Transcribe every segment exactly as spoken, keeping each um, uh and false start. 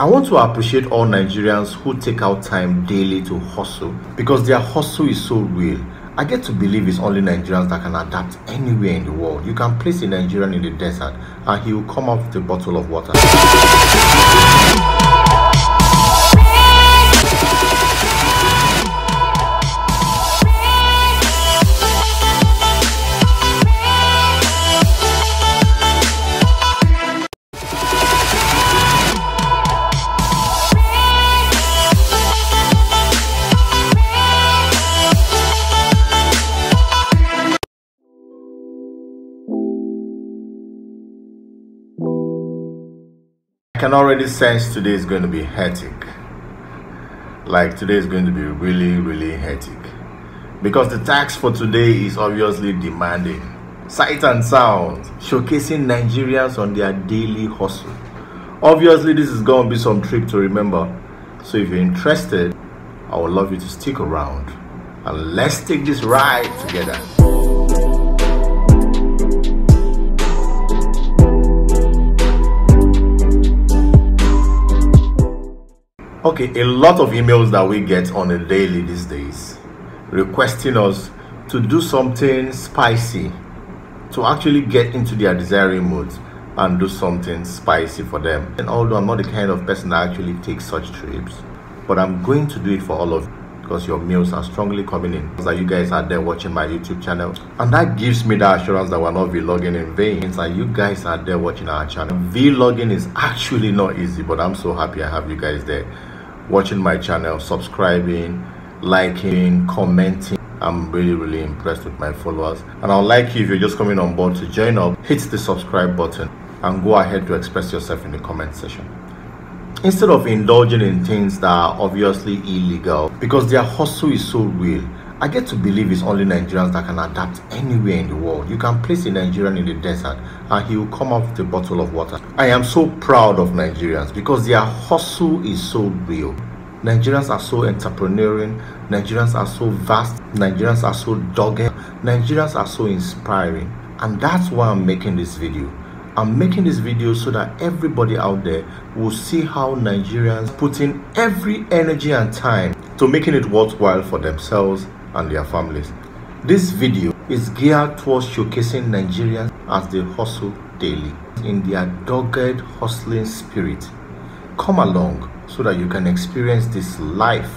I want to appreciate all Nigerians who take out time daily to hustle, because their hustle is so real. I get to believe it's only Nigerians that can adapt anywhere in the world. You can place a Nigerian in the desert and he will come up with a bottle of water. I can already sense today is going to be hectic. Like today is going to be really, really hectic, because the task for today is obviously demanding. Sight and sound, showcasing Nigerians on their daily hustle. Obviously, this is going to be some trip to remember. So if you're interested, I would love you to stick around and let's take this ride together. Okay, a lot of emails that we get on a daily these days requesting us to do something spicy, to actually get into their desiring mood and do something spicy for them. And although I'm not the kind of person that actually takes such trips, but I'm going to do it for all of you, because your meals are strongly coming in, because you guys are there watching my YouTube channel, and that gives me the assurance that we're not vlogging in vain. It's like you guys are there watching our channel. Vlogging is actually not easy, but I'm so happy I have you guys there watching my channel, subscribing, liking, commenting. I'm really really impressed with my followers, and I'd like you, if you're just coming on board, to join up, hit the subscribe button and go ahead to express yourself in the comment section. Instead of indulging in things that are obviously illegal, because their hustle is so real, I get to believe it's only Nigerians that can adapt anywhere in the world. You can place a Nigerian in the desert and he will come up with a bottle of water. I am so proud of Nigerians, because their hustle is so real. Nigerians are so entrepreneurial. Nigerians are so vast. Nigerians are so dogged. Nigerians are so inspiring. And that's why I'm making this video. I'm making this video so that everybody out there will see how Nigerians put in every energy and time to making it worthwhile for themselves and their families. This video is geared towards showcasing Nigerians as they hustle daily in their dogged hustling spirit. Come along so that you can experience this life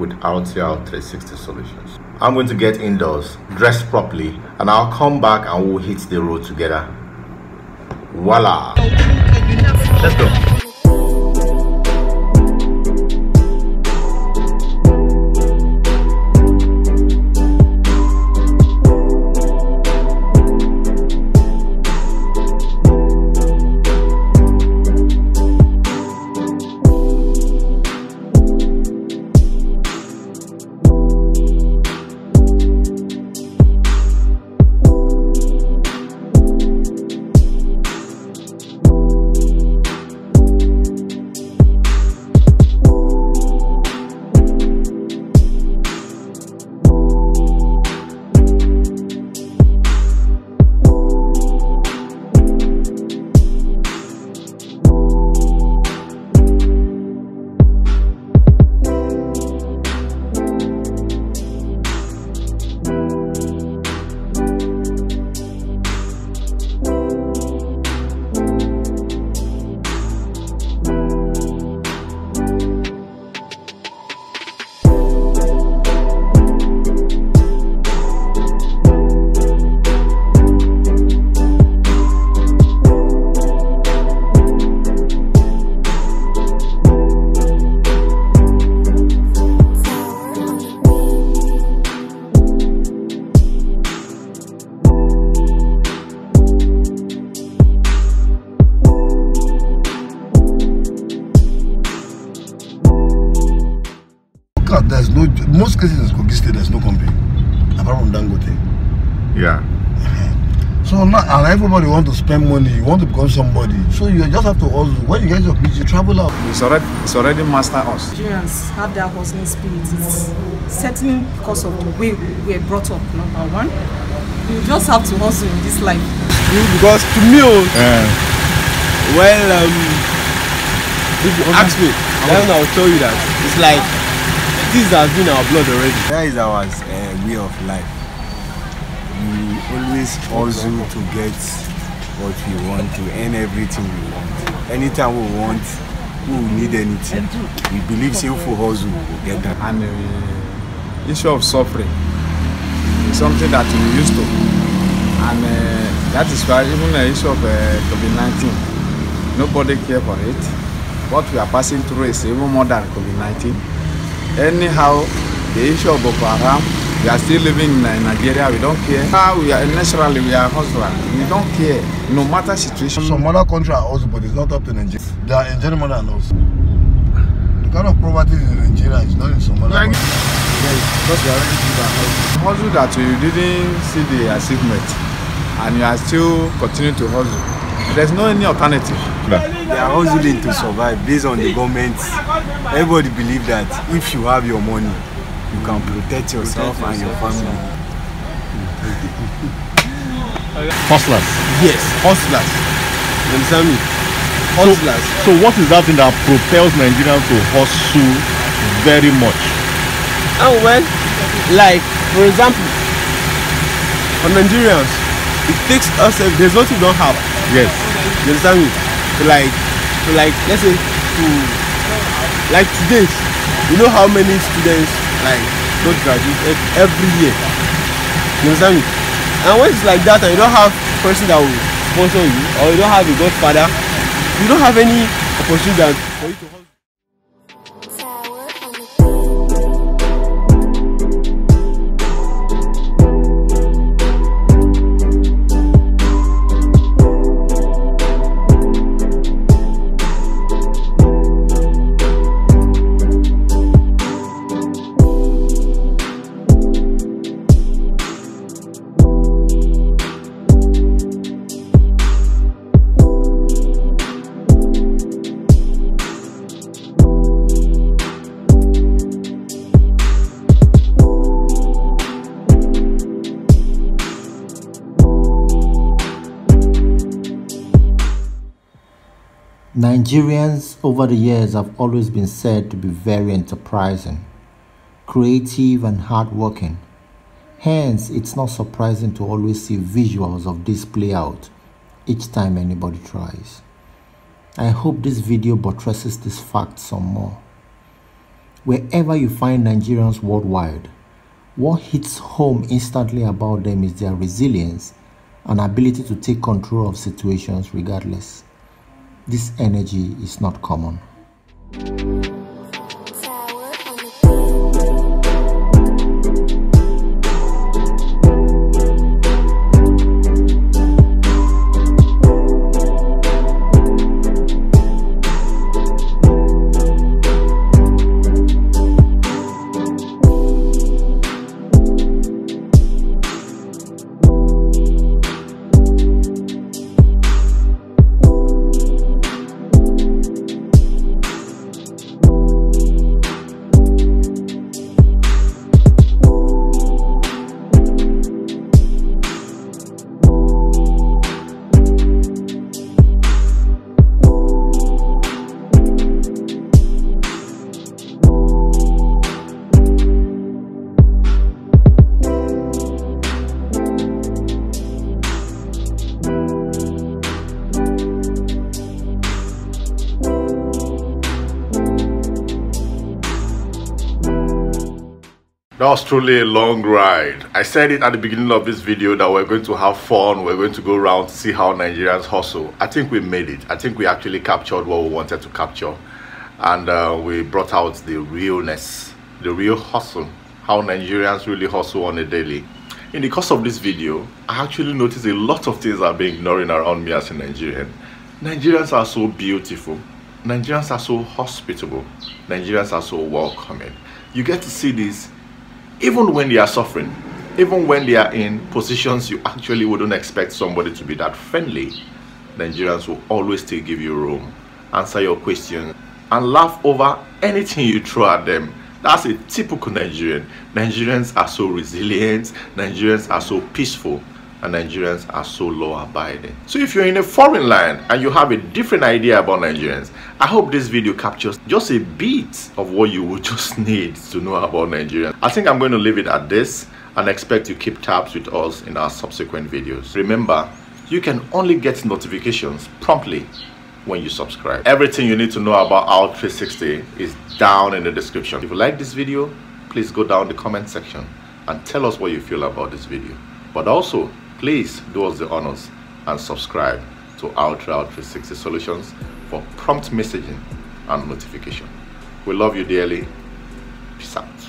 with R T R three sixty solutions. I'm going to get indoors, dress properly, and I'll come back and we'll hit the road together. Voila, let's go. There's no, most cases in Kogi State there's no company apart from Dangote. Yeah. So now, and everybody want to spend money, you want to become somebody, so you just have to also, when you get your pitch, you travel out. It's already, it's already master us. Nigerians have their hustling spirit. It's certainly because of the way we were brought up, number one. You just have to hustle in this life. Because to me, uh, well, um, If you ask me, then I'll tell you that it's like this has been our blood already. That is our uh, way of life. We always pursue to get what we want, to earn everything we want. Anytime we want, we will need anything. We believe sinful hustle will get that. And the issue of suffering is something that we used to. And uh, that is why even the issue of uh, COVID nineteen, nobody cares for it. What we are passing through is even more than COVID nineteen. Anyhow, the issue of Boko Haram, we are still living in Nigeria, we don't care. How we are naturally, we are hustlers, we don't care, no matter situation. Some other countries are also, but it's not up to Nigeria. They are Nigerian more than us. The kind of poverty in Nigeria is not in some other country. Because we are already doing that hustle. Hustle that you didn't see the achievement, and you are still continuing to hustle. There's no any alternative. No. They are hustling to survive based on the government. Everybody believes that if you have your money, you can protect yourself protect and your family. Hustlers. Yes, hustlers. You understand me? Hustlers. So, so what is that thing that propels Nigerians to hustle very much? Oh well, like for example, for Nigerians, it takes us, if there's nothing we don't have. Yes, you understand me? To like, to like, let's say, to like today, you know how many students like don't graduate every year. You understand me? And when it's like that, and you don't have a person that will sponsor you, or you don't have a godfather, you don't have any opportunity for you to hold. Nigerians over the years have always been said to be very enterprising, creative and hardworking. Hence, it's not surprising to always see visuals of this play out each time anybody tries. I hope this video buttresses this fact some more. Wherever you find Nigerians worldwide, what hits home instantly about them is their resilience and ability to take control of situations regardless. This energy is not common. That was truly a long ride. I said it at the beginning of this video that we're going to have fun, we're going to go around to see how Nigerians hustle. I think we made it. I think we actually captured what we wanted to capture. And uh, we brought out the realness, the real hustle, how Nigerians really hustle on a daily. In the course of this video, I actually noticed a lot of things I've been ignoring around me as a Nigerian. Nigerians are so beautiful. Nigerians are so hospitable. Nigerians are so welcoming. You get to see this even when they are suffering, even when they are in positions you actually wouldn't expect somebody to be that friendly, Nigerians will always still give you room, answer your questions, and laugh over anything you throw at them. That's a typical Nigerian. Nigerians are so resilient, Nigerians are so peaceful, and Nigerians are so law abiding. So if you're in a foreign land and you have a different idea about Nigerians, I hope this video captures just a bit of what you would just need to know about Nigerians. I think I'm going to leave it at this and expect you keep tabs with us in our subsequent videos. Remember, you can only get notifications promptly when you subscribe. Everything you need to know about R T R three sixty is down in the description. If you like this video, please go down the comment section and tell us what you feel about this video. But also, please do us the honors and subscribe to R T R three sixty Solutions for prompt messaging and notification. We love you dearly. Peace out.